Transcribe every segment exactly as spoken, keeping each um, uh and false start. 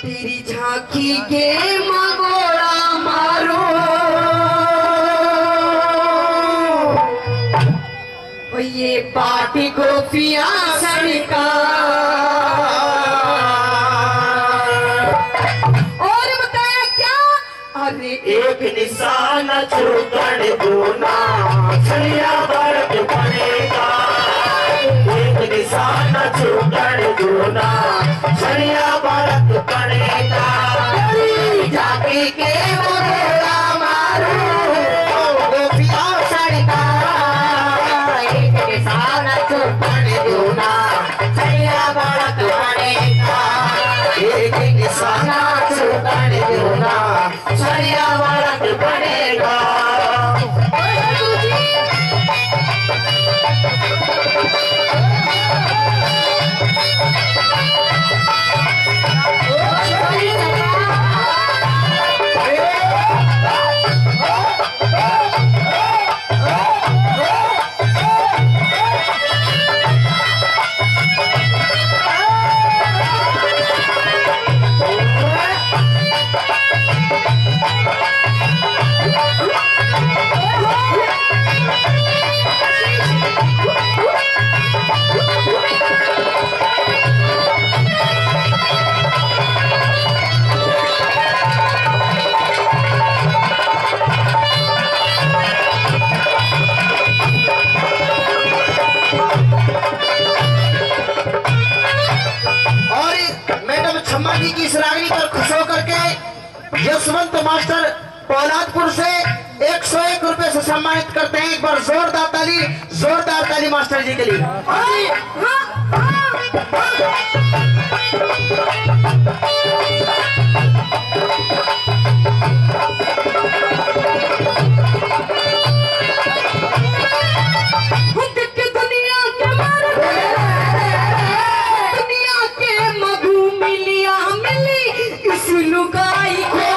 तेरी झांकी के मगोड़ा मारो और ये पार्टी को पिया सड़का और बताया क्या अरे एक निशान छोड़ दो ना सड़िया बरत पड़ेगा एक निशान छोड़ दो ना सड़िया बरत पड़ेगा जाके के मगोड़ा मारो पिया सड़का यशवंत मास्टर पौलादपुर से एक सौ एक रुपए से सम्मानित करते हैं। एक बार जोरदार ताली जोरदार ताली मास्टर जी के लिए। दुनिया के दुनिया के मधु मिलिया मिली इस लुगाई को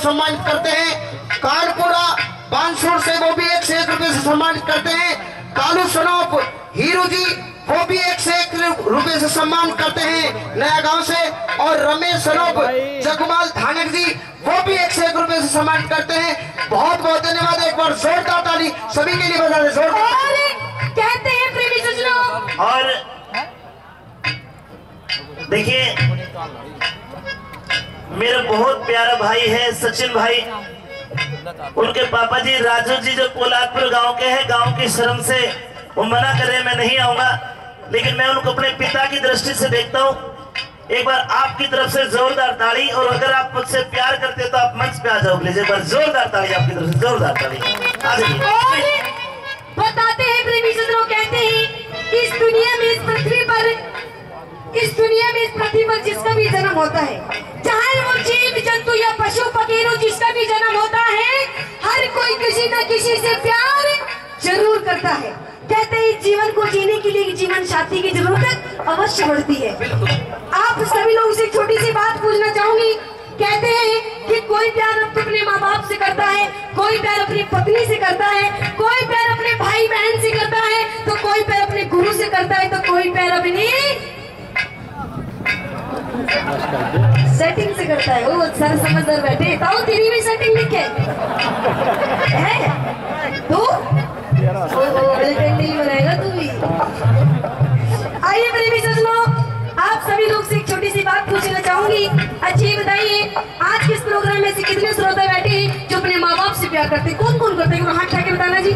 सम्मानित करते हैं। कारपुरा बांसुर से वो भी एक सौ एक रुपए से सम्मानित करते हैं। कालू सनोप हीरू जी वो भी एक सौ एक रुपए से सम्मान करते हैं नया गांव से। और रमेश सनोप जगमाल थानक जी वो भी एक सौ एक रुपए से सम्मानित करते हैं। बहुत बहुत धन्यवाद। एक बार जोरदार ताली सभी के लिए बजा रहे जोरदार कहते हैं प्रेमी सज्जनों। और देखिए मेरा बहुत प्यारा भाई है सचिन भाई, उनके पापा जी राजू जी जो पोलादपुर गांव के हैं, गांव की शर्म से वो मना कर रहे मैं नहीं आऊंगा, लेकिन मैं उनको अपने पिता की दृष्टि से देखता हूं। एक बार आपकी तरफ से जोरदार ताली, और अगर आप मुझसे प्यार करते तो आप मंच पे आ जाओ प्लीज। एक बार जोरदार ताली आपकी तरफ से, जोरदार ताली आ जाइए। बताते हैं प्रेमी सज्जनों, कहते हैं कि इस दुनिया में, इस पृथ्वी पर, इस दुनिया में, इस पृथ्वी पर जिसका भी जन्म होता है, चाहे वो जीव जंतु या पशु पखेरू जिसका भी जन्म होता है, हर कोई किसी न किसी से प्यार जरूर करता है। कहते हैं जीवन को जीने के लिए जीवन साथी की जरूरत अवश्य पड़ती है। आप सभी लोगों से छोटी सी बात पूछना चाहूंगी। कहते हैं कि कोई प्यार अपने माँ बाप से करता है, कोई प्यार अपनी पत्नी से करता है, कोई प्यार अपने भाई बहन से करता है, तो कोई प्यार अपने गुरु से करता है, तो कोई प्यार अपने सेटिंग से करता है। वो सर समझदार बैठे, ताऊ तेरी भी सेटिंग लिखे है तू, वो रिलेटेड नहीं बनाएगा तू भी। आइए प्रेमी सज्जनों, आप सभी लोग से एक छोटी सी बात पूछना चाहूंगी। अच्छी बताइए, आज किस प्रोग्राम में से कितने श्रोता बैठे हैं जो अपने माँ बाप से प्यार करते? कौन कौन करते हैं? हाथ उठा के बताना जी।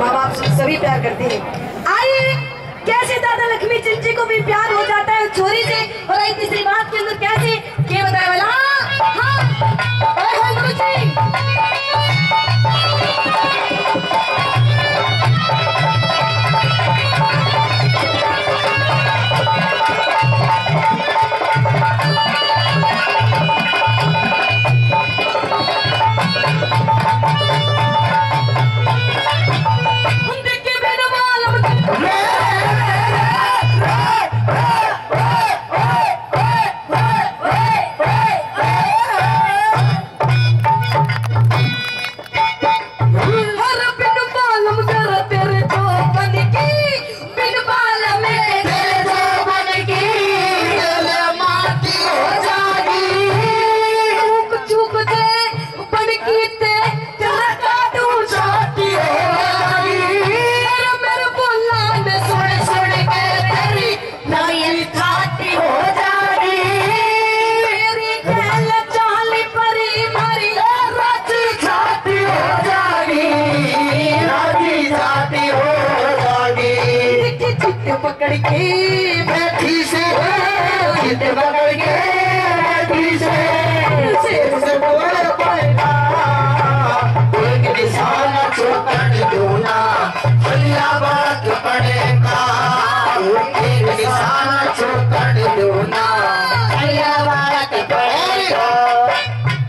माँ बाप से सभी प्यार करते हैं। आइए, कैसे दादा लक्ष्मी चंद जी को भी प्यार हो जाता है छोरी से, और एक तीसरी बात के अंदर कैसे ये बताया वाला। हाँ, ओए ओए गुरु जी ये पकड़ के बैठी से ये पकड़ के बैठी से शेर से बोल पाएगा एक निशाना छोटा दूना भैया बात पड़ेगा एक निशाना छोटा दूना भैया बात पड़ेगा।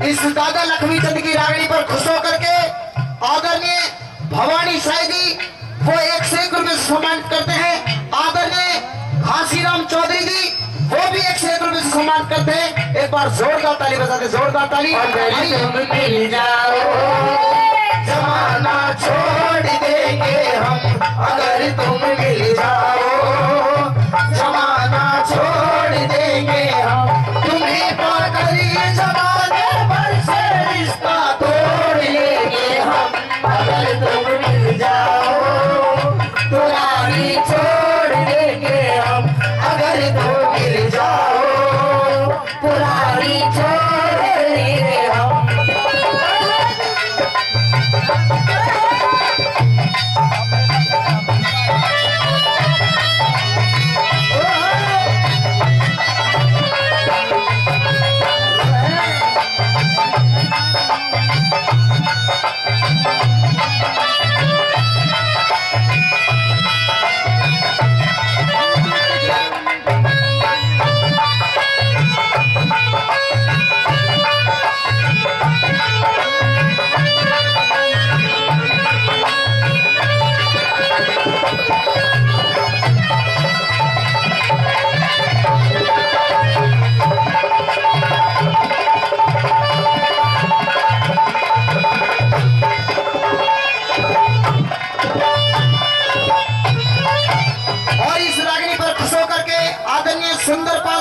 इस दादा लक्ष्मी चंद की रागणी पर खुश होकर के आदरणीय भवानी शाह जी वो एक से एक रुपये सम्मानित करते हैं। घासीराम चौधरी जी वो भी एक से एक रुपये सम्मान करते हैं। एक बार जोरदार ताली बजाते जोरदार ताली। तुम मिल जाओ जमाना छोड़ देंगे हम अगर तुम मिल जाओ जमाना छोड़ देंगे हम तुम्हें पागल जमाने भर से रिश्ता तोड़ लेंगे हम अगर तुम मिल जाओ तुम्हारी छोड़ देंगे अगर तुम मिल जाओ पुरानी छोड़ देंगे हम।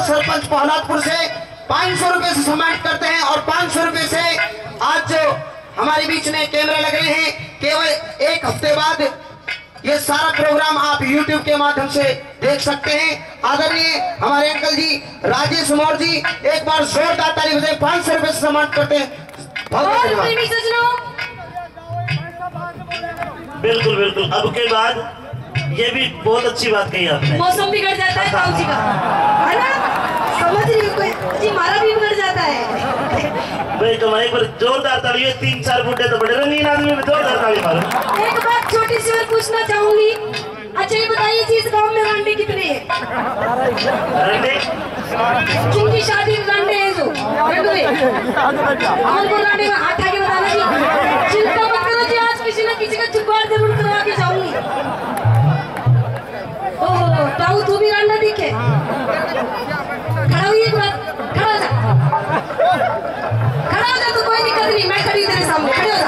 सरपंच पहलादपुर से पाँच सौ रुपए से सम्मानित करते हैं और पाँच सौ रुपए से आज जो हमारे बीच में कैमरा लग रहे हैं केवल एक हफ्ते बाद ये सारा प्रोग्राम आप यूट्यूब के माध्यम से देख सकते हैं। आदरणीय हमारे अंकल जी राजेश मोर जी एक बार जोरदार ताली बजाएं पाँच सौ रुपए से सम्मानित करते हैं। बिल्कुल बिल्कुल अब के बाद ये भी बहुत अच्छी बात कही आपने। मौसम बिगड़ जाता है ताऊ जी का है ना समझ रही हो जी मारा भी बिगड़ जाता है भाई तुम्हारे पर जोरदार ताली। तीन चार बूढ़े तो बड़े रंगीन आदमी में जोरदार ताली मारो। एक बात छोटी सी मैं पूछना चाहूंगी अच्छा ये बताइए जी इस गाँव में रंडे कितने हैं जिनकी शादी रंडे है जो उनको रंडे में हाथ आगे बताना जी चिंता मत करो जी आज किसी न किसी का जुगाड़ जरूर करवा के जाऊंगी। ताऊ तू भी रंडा दिखे खड़ा हुई एक बार खड़ा हो जा खड़ा हो जा तो कोई दिक्कत नहीं मैं खड़ी तेरे सामने खड़ा हो जा।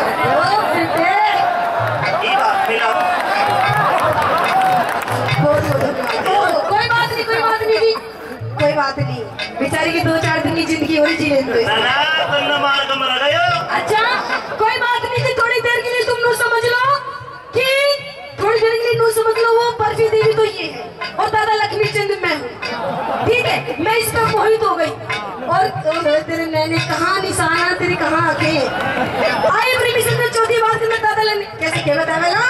कोई बात नहीं कोई बात नहीं जी कोई बात नहीं बेचारी की दो चार दिन की जिंदगी वही जी लेते अच्छा कोई बात नहीं जी थोड़ी देर के लिए तुम लोग समझ लो कि थोड़ी देर के लिए नू समझ लो वो बर्फी देवी तो ये है और दादा लक्ष्मी चंद मैं हूँ ठीक है मैं इस पर मोहित हो गई और तेरे मैंने कहा निशाना तेरे कहा आके आए प्रेमिशन में चौथी बार से मैं दादा लक्ष्मी कैसे क्या बतावेगा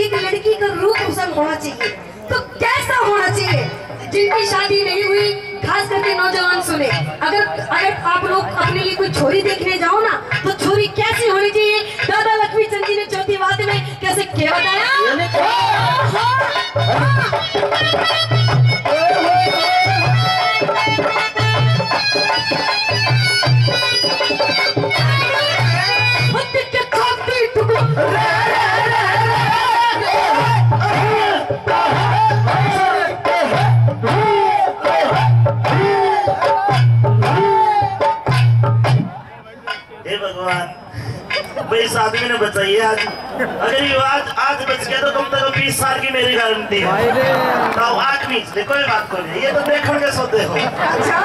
एक लड़की का रूप हुसन होना चाहिए तो कैसा होना चाहिए। जिनकी शादी नहीं हुई खास करके नौजवान सुने अगर अगर आप लोग अपने लिए कोई छोरी देखने जाओ ना तो छोरी कैसी होनी चाहिए दादा लक्ष्मी चंद जी ने चौथी बात में कैसे क्या बताया आदमी ने बचाई है। अगर ये आज आज बच गया तो तुम तक बीस साल की मेरी गारंटी है। तो आदमी से कोई बात को नहीं ये तो देखो के सोते हो अच्छा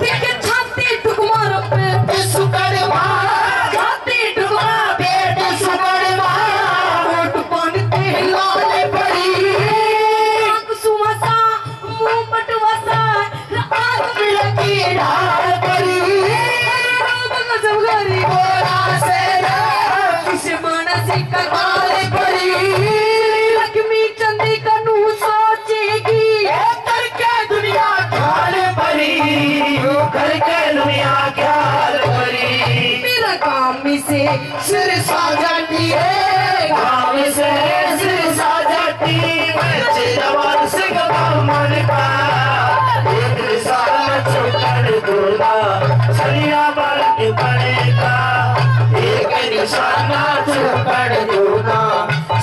देखते छाती टुकमा रब पे सुकड़ मां छाती टुकमा पेट सिर साजटी है गाँव से सिर साजटी बच्चे दवार से गाँव मन का एक सारा छोड़ दूंगा सरिया बल्कि पड़ेगा एक निशाना छोड़ दूंगा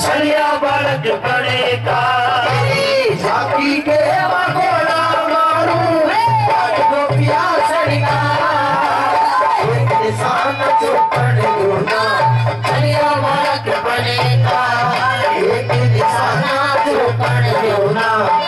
सरिया बल्कि पड़ेगा झाकी के मकोड़ा मारूं बात को प्यार सरिया एक निशाना छोड़ बनेगा एक निशाना जो बन होना।